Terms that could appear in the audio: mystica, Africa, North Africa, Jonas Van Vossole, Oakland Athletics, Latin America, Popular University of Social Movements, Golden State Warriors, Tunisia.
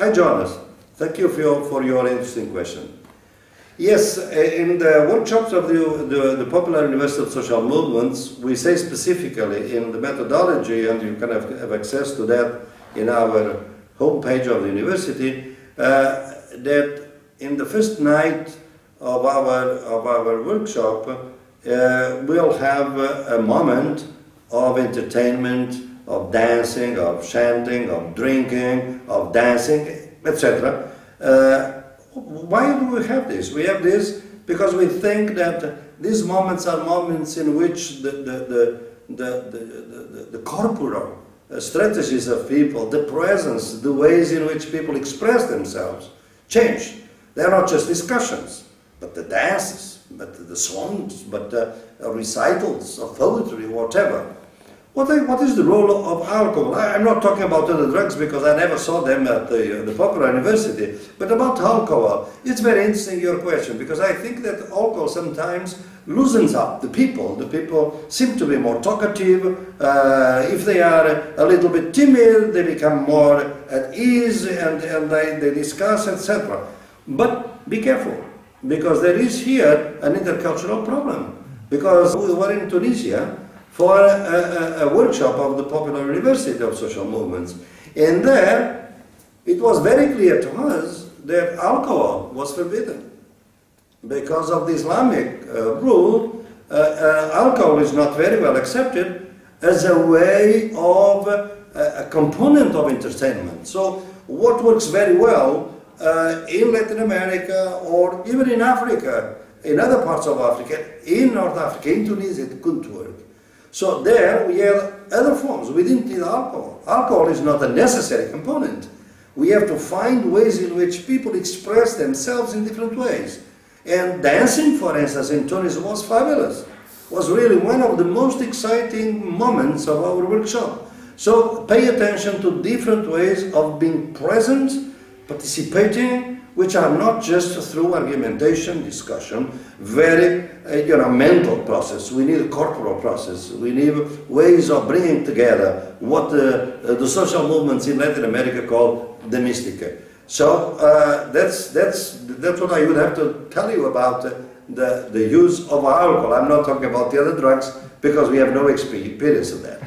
Hi Jonas, thank you for your interesting question. Yes, in the workshops of the Popular University of Social Movements, we say specifically in the methodology, and you can have access to that in our homepage of the university, that in the first night of our workshop, we'll have a moment of entertainment, of dancing, of chanting, of drinking, of dancing, etc. Why do we have this? We have this because we think that these moments are moments in which the corporal strategies of people, the presence, the ways in which people express themselves change. They are not just discussions, but the dances, but the songs, but the recitals of poetry, whatever. What is the role of alcohol? I'm not talking about other drugs because I never saw them at the Popular University. But about alcohol, it's very interesting your question, because I think that alcohol sometimes loosens up the people. The people seem to be more talkative. If they are a little bit timid, they become more at ease and they discuss, etc. But be careful, because there is here an intercultural problem. Because we were in Tunisia for a workshop of the Popular University of Social Movements. And there, it was very clear to us that alcohol was forbidden. Because of the Islamic rule, alcohol is not very well accepted as a way of a component of entertainment. So what works very well in Latin America or even in Africa, in other parts of Africa, in North Africa, in Tunisia, it couldn't work. So there we have other forms. We didn't need alcohol. Alcohol is not a necessary component. We have to find ways in which people express themselves in different ways. And dancing, for instance, in Tunis was fabulous. It was really one of the most exciting moments of our workshop. So pay attention to different ways of being present, participating, which are not just through argumentation, discussion, very mental process. We need a corporal process. We need ways of bringing together what the social movements in Latin America call the mystica. So that's what I would have to tell you about the use of alcohol. I'm not talking about the other drugs because we have no experience of that.